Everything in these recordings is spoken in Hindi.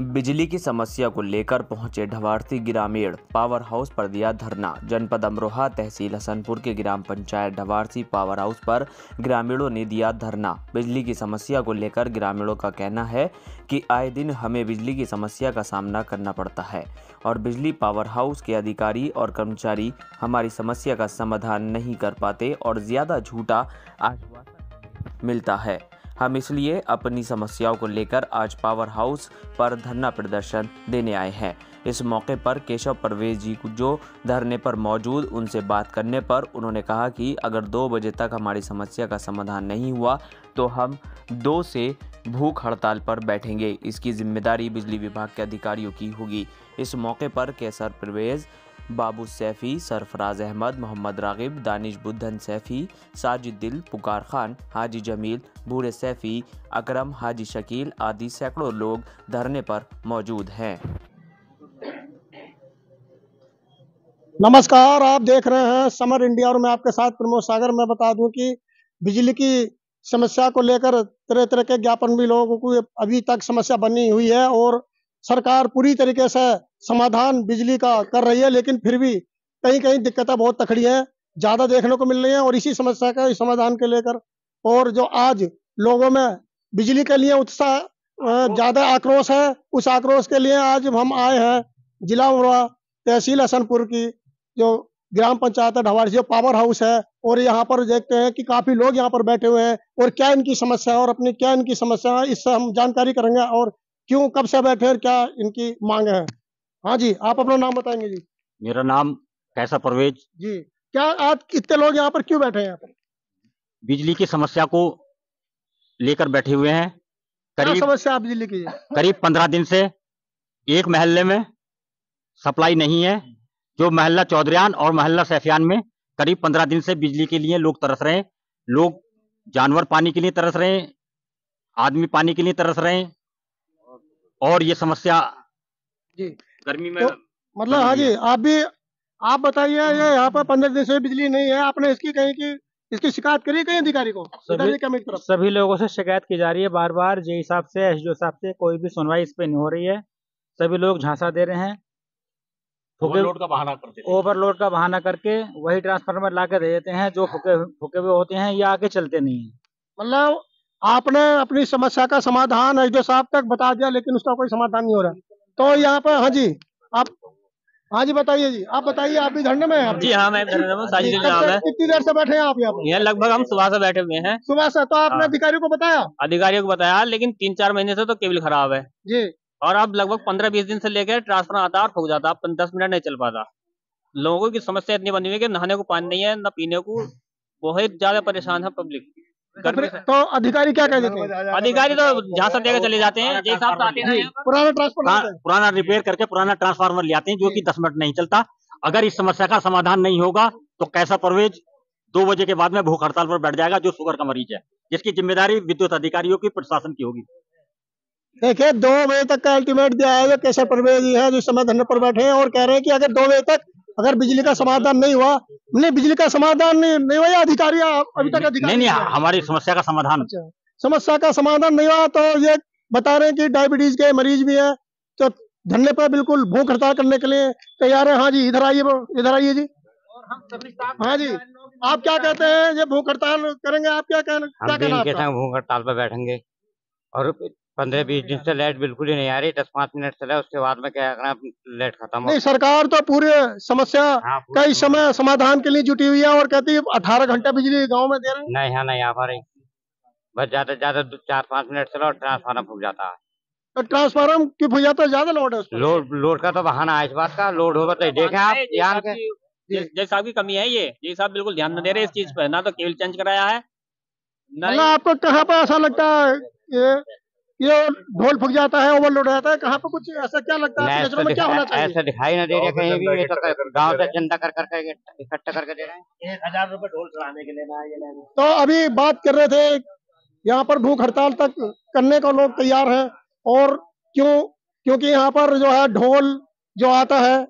बिजली की समस्या को लेकर पहुंचे ढवारसी ग्रामीण, पावर हाउस पर दिया धरना। जनपद अमरोहा तहसील हसनपुर के ग्राम पंचायत ढवारसी पावर हाउस पर ग्रामीणों ने दिया धरना। बिजली की समस्या को लेकर ग्रामीणों का कहना है कि आए दिन हमें बिजली की समस्या का सामना करना पड़ता है और बिजली पावर हाउस के अधिकारी और कर्मचारी हमारी समस्या का समाधान नहीं कर पाते और ज़्यादा झूठा आश्वासन मिलता है। हम इसलिए अपनी समस्याओं को लेकर आज पावर हाउस पर धरना प्रदर्शन देने आए हैं। इस मौके पर केशव परवेज जी जो धरने पर मौजूद, उनसे बात करने पर उन्होंने कहा कि अगर 2 बजे तक हमारी समस्या का समाधान नहीं हुआ तो हम 2 से भूख हड़ताल पर बैठेंगे। इसकी जिम्मेदारी बिजली विभाग के अधिकारियों की होगी। इस मौके पर केसर परवेज, बाबू सैफ़ी, सरफराज अहमद, मोहम्मद रागिब, दानिश बुद्धन सैफ़ी, साजिद दिल, पुकार खान, हाजी जमील, भूरे सैफ़ी, अकरम, हाजी शकील आदि सैकड़ों लोग धरने पर मौजूद हैं। नमस्कार, आप देख रहे हैं समर इंडिया और मैं आपके साथ प्रमोद सागर। मैं बता दूं कि बिजली की समस्या को लेकर तरह तरह के ज्ञापन भी लोगों को अभी तक समस्या बनी हुई है और सरकार पूरी तरीके से समाधान बिजली का कर रही है, लेकिन फिर भी कहीं कहीं दिक्कतें बहुत तकड़ी हैं, ज़्यादा देखने को मिल रही हैं। और इसी समस्या का इस समाधान के लेकर और जो आज लोगों में बिजली के लिए उत्साह ज़्यादा आक्रोश है, उस आक्रोश के लिए आज हम आए हैं जिला अमरोहा तहसील हसनपुर की जो ग्राम पंचायत ढवारसी पावर हाउस है। और यहाँ पर देखते हैं कि काफ़ी लोग यहाँ पर बैठे हुए हैं और क्या इनकी समस्या है और अपनी क्या इनकी समस्या है, इससे हम जानकारी करेंगे और क्यों कब से बैठे हैं, क्या इनकी मांग है। हाँ जी, आप अपना नाम बताएंगे जी। मेरा नाम कैसा परवेज जी। क्या आज कितने लोग यहाँ पर क्यों बैठे हैं? यहाँ पर बिजली की समस्या को लेकर बैठे हुए हैं। करीब समस्या आप बिजली की है? करीब 15 दिन से एक महल्ले में सप्लाई नहीं है, जो महल्ला चौधरियान और महल्ला सैफियान में करीब 15 दिन से बिजली के लिए लोग तरस रहे हैं। लोग जानवर पानी के लिए तरस रहे हैं, आदमी पानी के लिए तरस रहे हैं और ये समस्या जी गर्मी में तो, मतलब हाँ जी, आप भी आप बताइए। ये यहाँ पर 15 दिन से बिजली नहीं है, आपने इसकी कहीं की इसकी शिकायत करी कहीं अधिकारी को? सभी लोगों से शिकायत की जा रही है, बार बार जेई साहब से, एसडीओ साहब से, कोई भी सुनवाई इस पे नहीं हो रही है। सभी लोग झांसा दे रहे हैं, ओवरलोड का बहाना करके वही ट्रांसफार्मर ला के दे देते हैं जो फुके हुए होते हैं, ये आगे चलते नहीं है। मतलब आपने अपनी समस्या का समाधान एसडीओ साहब तक बता दिया लेकिन उसका कोई समाधान नहीं हो रहा है। तो यहाँ पर हाँ जी, आप हाँ जी बताइए जी, आप बताइए, आप भी धरने में हैं? जी हाँ, मैं धरने में साजिद नाम है। कितनी देर से बैठे हैं आप यहाँ पर? लगभग हम सुबह से बैठे हुए हैं। सुबह से? तो आपने अधिकारियों को बताया? अधिकारियों को बताया लेकिन 3-4 महीने से तो केबल खराब है जी और अब लगभग 15-20 दिन से लेकर ट्रांसफार्मर आता और फूक जाता, 10 मिनट नहीं चल पाता। लोगों की समस्या इतनी बनी हुई है की नहाने को पानी नहीं है, न पीने को, बहुत ज्यादा परेशान है पब्लिक। तो अधिकारी क्या कह देते हैं? अधिकारी तो जहाँ से लेकर चले जाते हैं, जैसा पुराना ट्रांसफार्मर, पुराना रिपेयर करके पुराना ट्रांसफार्मर ले आते हैं जो कि 10 मिनट नहीं चलता। अगर इस समस्या का समाधान नहीं होगा तो कैसा परवेज 2 बजे के बाद में भूख हड़ताल पर बैठ जाएगा, जो शुगर का मरीज है, जिसकी जिम्मेदारी विद्युत अधिकारियों की, प्रशासन की होगी। देखिये 2 बजे तक का अल्टीमेट दिया है कैसा परवेज जी है, जो समय धरने पर बैठे हैं और कह रहे हैं की अगर 2 बजे तक अगर बिजली का समाधान नहीं हुआ, नहीं बिजली का समाधान नहीं हुआ, अधिकारी अभी तक अधिकारी नहीं हमारी समस्या का समाधान, समस्या का समाधान नहीं हुआ तो ये बता रहे हैं कि डायबिटीज के मरीज भी है तो धरने पर बिल्कुल भूख हड़ताल करने के लिए तैयार है। हाँ जी, इधर आइए, इधर आइए जी। हाँ जी, आप क्या कहते हैं? ये भूख हड़ताल करेंगे, आप क्या कहना? भूख हड़ताल पर बैठेंगे और 15-20 दिन से लाइट बिल्कुल ही नहीं आ रही, 10-5 मिनट चले उसके बाद में क्या करना, लाइट खत्म हो। नहीं, सरकार तो पूरे समस्या का इस समय समाधान के लिए जुटी हुई है और कहती है 18 घंटा बिजली गांव में दे रहे हैं। नहीं यहाँ नहीं आ पा रही, बस ज्यादा ज्यादा 4-5 मिनट चला और ट्रांसफार्मर फूक जाता है। तो ट्रांसफार्मर क्यों फूक जाता है? ज्यादा लोड है उसमें। लोड का तो बहाना है इस बात का, लोड होगा तो देखे आप ध्यान के। जय साहब की कमी है ये, जय साहब बिल्कुल ध्यान न दे रहे इस चीज पर, ना तो केबल चेंज कराया है। आपको कहाँ पर ऐसा लगता है ये ढोल फूक जाता है, ओवरलोड हो जाता है, कहाँ पे कुछ ऐसा क्या लगता है? तो क्या होना चाहिए? ऐसा दिखाई ना दे रहा कहीं भी, गांव से जनता कर इकट्ठा करके दे रहे हैं। 1000 रुपए ढोल चढ़ाने के लिए। तो अभी बात कर रहे थे यहाँ पर भूख हड़ताल तक करने को लोग तैयार हैं और क्योंकि यहाँ पर जो है ढोल जो आता है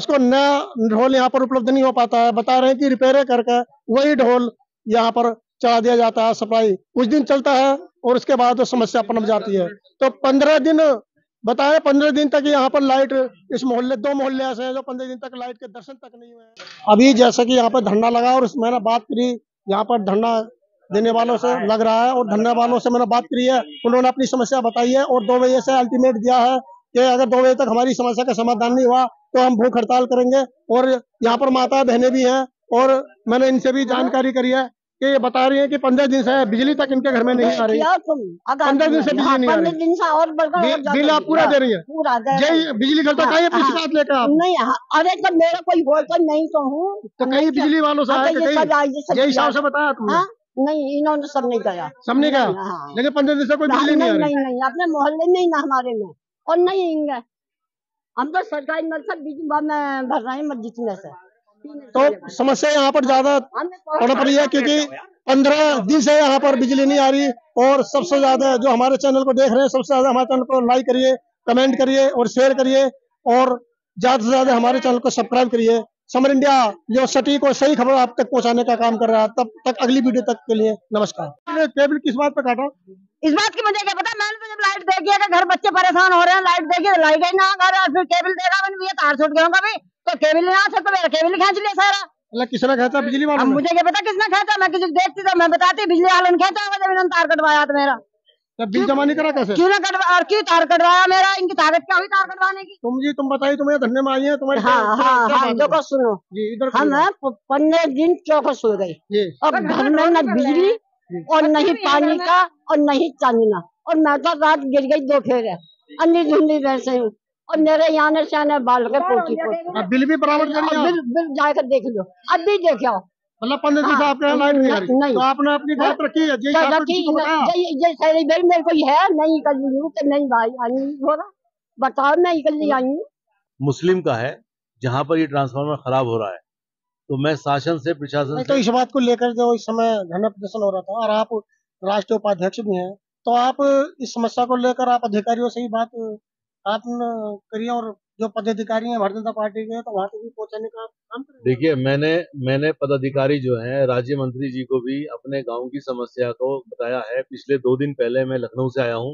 उसको नया ढोल यहाँ पर उपलब्ध नहीं हो पाता है। बता रहे हैं कि रिपेयर करके वही ढोल यहाँ पर चढ़ा दिया जाता है, सप्लाई उस दिन चलता है और उसके बाद वो समस्या पनप जाती है। तो 15 दिन बताया 15 दिन तक यहाँ पर लाइट, इस मोहल्ले 2 मोहल्ले ऐसे हैं जो 15 दिन तक लाइट के दर्शन तक नहीं हुए। अभी जैसा कि यहाँ पर धरना लगा और मैंने बात करी यहाँ पर धरना देने वालों से लग रहा है और धरना वालों से मैंने बात करी है, उन्होंने अपनी समस्या बताई है और 2 बजे से अल्टीमेट दिया है कि अगर 2 बजे तक हमारी समस्या का समाधान नहीं हुआ तो हम भूख हड़ताल करेंगे। और यहाँ पर माता बहनें भी हैं और मैंने इनसे भी जानकारी करी है कि ये बता रही है कि 15 दिन से बिजली तक इनके घर में नहीं आ रही है, 15 दिन से बिजली नहीं आ रही, बिल आप पूरा दे रही है, यही बिजली घर तो कहीं बात लेकर आप नहीं। अरे तो मेरा कोई बोलकर नहीं तो हूँ तो कहीं बिजली वालों से यही हिसाब से बताया तुमने नहीं, इन्होंने सब नहीं गया, सब नहीं गया। लेकिन 15 दिन से कोई बिजली नहीं, नहीं अपने मोहल्ले में ही ना हमारे में और नहीं है। हम तो सरकारी मर्कज भर रहे हैं जितने से, तो समस्या यहाँ पर ज्यादा पड़ रही है क्योंकि 15 दिन से यहाँ पर बिजली नहीं आ रही। और सबसे ज्यादा जो हमारे चैनल को देख रहे हैं, सबसे ज्यादा हमारे चैनल को लाइक करिए, कमेंट करिए और शेयर करिए और ज्यादा से ज्यादा हमारे चैनल को सब्सक्राइब करिए। समर इंडिया जो सटीक और सही खबर आप तक पहुंचाने का काम कर रहा है। तब तक अगली वीडियो तक के लिए नमस्कार। केबल किस बात पे काटा, इस बात की मुझे क्या पता। मैंने तो जब लाइट देखी है घर बच्चे परेशान हो रहे हैं, लाइट देखी लाई गई ना घर, फिर केबल देखा मैंने ये तार छूट गया होगा भी तो केबल नहीं आ सकता, मेरा केबल खेच लिया सारा। किसने खेचा बिजली वाला, मुझे क्या पता किसने खेचा, मैं किसी देखती तो मैं बताती बिजली वाले ने खेचा होगा, जब इन्होंने तार कटवाया तो मेरा बिल जमा नहीं करा कैसे, क्यों ना कटवा और क्यों तार कटवाया मेरा, इनकी ताकत क्या हुई तार कटवाने की। तुम बताइए, तुम्हें धरने में आई है तुम्हारे। हाँ चौकस सुनो जी, इधर हम 15 दिन चौकस हो गए और घर में न बिजली और नहीं पानी का और नहीं चांदना और मैं तो रात गिर गई 2 फेर अन्नी झुंडी वैसे हूँ और मेरे यहाँ से बाल के पोटी पोटी बिल भी बराबर बिल जाकर देख लो, अब भी देखो मतलब 15 दिन से आपके लाइट नहीं आ रही तो आपने अपनी बात रखी है। मेरे को है नहीं कर ली हूँ नहीं भाई आई हो रहा बताओ नहीं कर ली आई। मुस्लिम का है जहाँ पर ये ट्रांसफार्मर खराब हो रहा है तो मैं शासन से प्रशासन से तो इस बात को लेकर जो इस समय धरना प्रदर्शन हो रहा था और आप राष्ट्रीय उपाध्यक्ष भी हैं तो आप इस समस्या को लेकर आप अधिकारियों से ही बात आपने करिए और जो पदाधिकारी हैं भारतीय जनता पार्टी के तो वहाँ तक भी पहुँचाने का काम करें। देखिए मैंने पदाधिकारी जो हैं राज्य मंत्री जी को भी अपने गांव की समस्या को बताया है। पिछले 2 दिन पहले मैं लखनऊ से आया हूँ,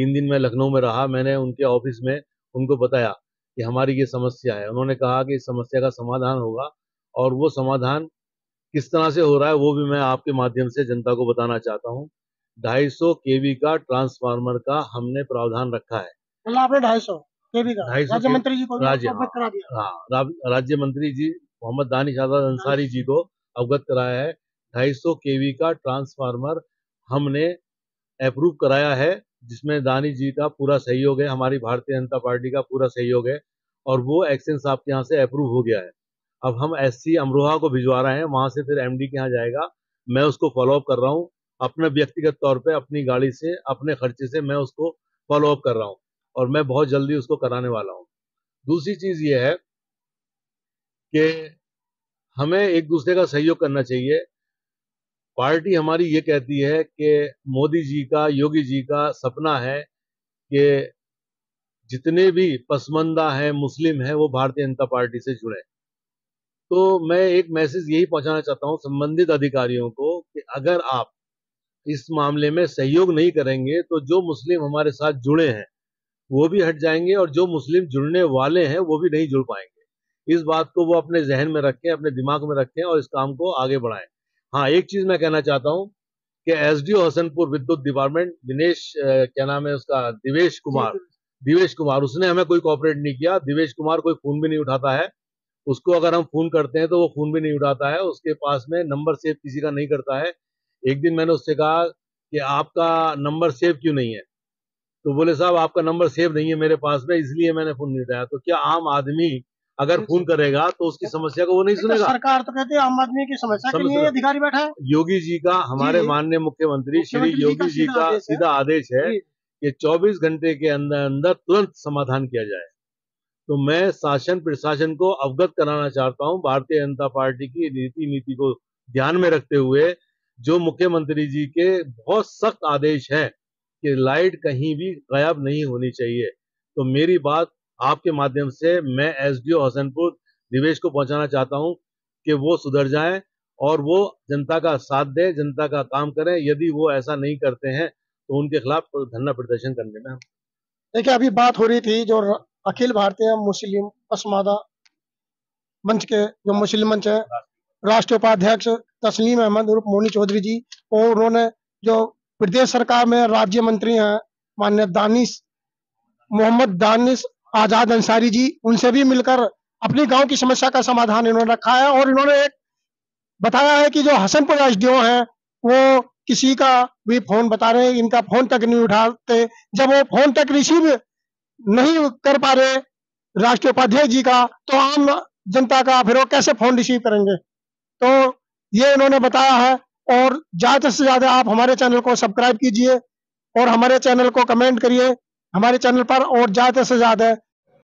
3 दिन मैं लखनऊ में रहा, मैंने उनके ऑफिस में उनको बताया कि हमारी ये समस्या है। उन्होंने कहा कि इस समस्या का समाधान होगा और वो समाधान किस तरह से हो रहा है वो भी मैं आपके माध्यम से जनता को बताना चाहता हूँ। 250 kV का ट्रांसफार्मर का हमने प्रावधान रखा है। आपने 250 राज्य मंत्री जी मोहम्मद दानिश आजाद अंसारी जी को अवगत कराया है। 250 kV का ट्रांसफार्मर हमने अप्रूव कराया है जिसमें दानिश जी का पूरा सहयोग है, हमारी भारतीय जनता पार्टी का पूरा सहयोग है और वो एक्शन साहब के यहाँ से अप्रूव हो गया है। अब हम SC अमरोहा को भिजवा रहे हैं, वहाँ से फिर MD के यहाँ जाएगा। मैं उसको फॉलोअप कर रहा हूँ अपने व्यक्तिगत तौर पर, अपनी गाड़ी से अपने खर्चे से मैं उसको फॉलोअप कर रहा हूँ और मैं बहुत जल्दी उसको कराने वाला हूँ। दूसरी चीज ये है कि हमें एक दूसरे का सहयोग करना चाहिए। पार्टी हमारी ये कहती है कि मोदी जी का योगी जी का सपना है कि जितने भी पसमंदा हैं मुस्लिम हैं वो भारतीय जनता पार्टी से जुड़े। तो मैं एक मैसेज यही पहुंचाना चाहता हूँ संबंधित अधिकारियों को कि अगर आप इस मामले में सहयोग नहीं करेंगे तो जो मुस्लिम हमारे साथ जुड़े हैं वो भी हट जाएंगे और जो मुस्लिम जुड़ने वाले हैं वो भी नहीं जुड़ पाएंगे। इस बात को वो अपने जहन में रखें, अपने दिमाग में रखें और इस काम को आगे बढ़ाएं। हाँ, एक चीज मैं कहना चाहता हूँ कि SDO हसनपुर विद्युत डिपार्टमेंट दिनेश क्या नाम है उसका, दिवेश कुमार उसने हमें कोई कोऑपरेट नहीं किया। दिवेश कुमार कोई फोन भी नहीं उठाता है, उसको अगर हम फोन करते हैं तो वो फोन भी नहीं उठाता है, उसके पास में नंबर सेव किसी का नहीं करता है। एक दिन मैंने उससे कहा कि आपका नंबर सेव क्यों नहीं है, तो बोले साहब आपका नंबर सेव नहीं है मेरे पास में इसलिए मैंने फोन नहीं उठाया। तो क्या आम आदमी अगर फोन करेगा तो उसकी समस्या को वो नहीं सुनेगा। तो सरकार तो कहती है आम आदमी की समस्या के लिए अधिकारी बैठा है। योगी जी का, हमारे माननीय मुख्यमंत्री श्री योगी जी का सीधा आदेश है कि 24 घंटे के अंदर अंदर तुरंत समाधान किया जाए। तो मैं शासन प्रशासन को अवगत कराना चाहता हूँ भारतीय जनता पार्टी की नीति को ध्यान में रखते हुए जो मुख्यमंत्री जी के बहुत सख्त आदेश है कि लाइट कहीं भी गायब नहीं होनी चाहिए। तो मेरी बात आपके माध्यम से मैं SDO हसनपुर दिवेश को पहुंचाना चाहता हूं कि वो सुधर जाएं और वो जनता का साथ दें, जनता का काम करें। यदि वो ऐसा नहीं करते हैं तो उनके खिलाफ धरना प्रदर्शन करने में देखिए अभी बात हो रही थी जो अखिल भारतीय मुस्लिम पसमादा मंच के जो मुस्लिम मंच है राष्ट्रीय उपाध्यक्ष तस्लीम अहमद मोनी चौधरी जी और उन्होंने जो प्रदेश सरकार में राज्य मंत्री हैं माननीय मोहम्मद दानिश आजाद अंसारी जी, उनसे भी मिलकर अपने गांव की समस्या का समाधान इन्होंने रखा है। और इन्होंने एक बताया है कि जो हसनपुर SDO हैं वो किसी का भी फोन बता रहे हैं, इनका फोन तक नहीं उठाते। जब वो फोन तक रिसीव नहीं कर पा रहे राष्ट्रीय उपाध्यक्ष जी का, तो आम जनता का फिर वो कैसे फोन रिसीव करेंगे? तो ये इन्होंने बताया है। और ज्यादा से ज्यादा आप हमारे चैनल को सब्सक्राइब कीजिए और हमारे चैनल को कमेंट करिए हमारे चैनल पर, और ज्यादा से ज्यादा